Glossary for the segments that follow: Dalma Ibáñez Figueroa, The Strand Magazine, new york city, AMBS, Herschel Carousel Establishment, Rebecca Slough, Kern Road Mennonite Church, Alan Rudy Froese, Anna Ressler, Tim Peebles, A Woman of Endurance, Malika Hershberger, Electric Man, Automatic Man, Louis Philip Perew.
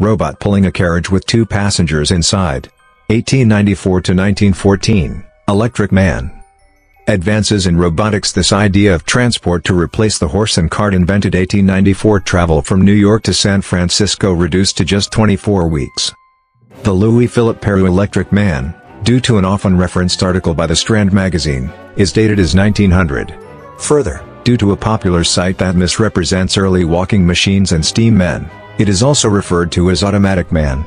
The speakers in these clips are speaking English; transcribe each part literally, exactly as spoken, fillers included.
Robot pulling a carriage with two passengers inside. eighteen ninety-four to nineteen fourteen, Electric Man. Advances in robotics. This idea of transport to replace the horse and cart invented eighteen ninety-four. Travel from New York to San Francisco reduced to just twenty-four weeks. The Louis Philip Perew Electric Man, due to an often referenced article by The Strand Magazine, is dated as nineteen hundred. Further, due to a popular site that misrepresents early walking machines and steam men, it is also referred to as Automatic Man.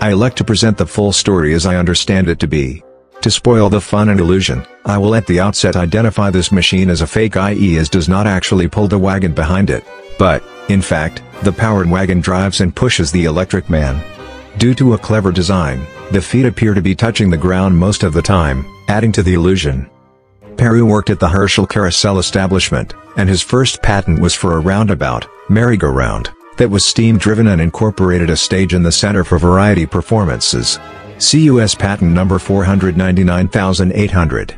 I elect to present the full story as I understand it to be. To spoil the fun and illusion, I will at the outset identify this machine as a fake, that is it does not actually pull the wagon behind it, but, in fact, the powered wagon drives and pushes the Electric Man. Due to a clever design, the feet appear to be touching the ground most of the time, adding to the illusion. Perew worked at the Herschel Carousel Establishment, and his first patent was for a roundabout, merry-go-round, that was steam-driven and incorporated a stage in the center for variety performances. C U S patent number four hundred ninety-nine thousand eight hundred.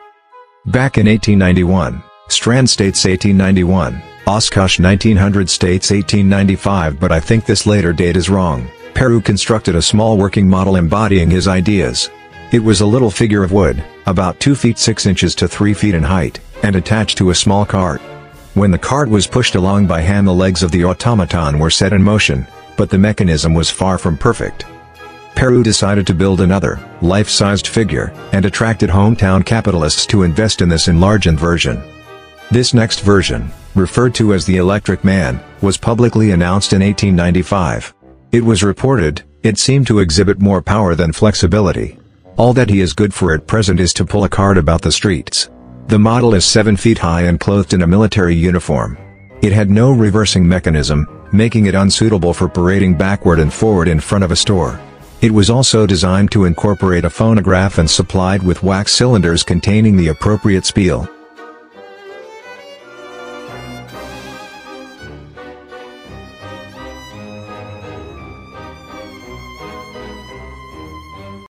Back in eighteen ninety-one, Strand states eighteen ninety-one, Oshkosh nineteen hundred states eighteen ninety-five, but I think this later date is wrong. Perew constructed a small working model embodying his ideas. It was a little figure of wood, about two feet six inches to three feet in height, and attached to a small cart. When the cart was pushed along by hand, the legs of the automaton were set in motion, but the mechanism was far from perfect. Perew decided to build another, life-sized figure, and attracted hometown capitalists to invest in this enlarged version. This next version, referred to as the Electric Man, was publicly announced in eighteen ninety-five. It was reported, it seemed to exhibit more power than flexibility. All that he is good for at present is to pull a cart about the streets. The model is seven feet high and clothed in a military uniform. It had no reversing mechanism, making it unsuitable for parading backward and forward in front of a store. It was also designed to incorporate a phonograph and supplied with wax cylinders containing the appropriate spiel.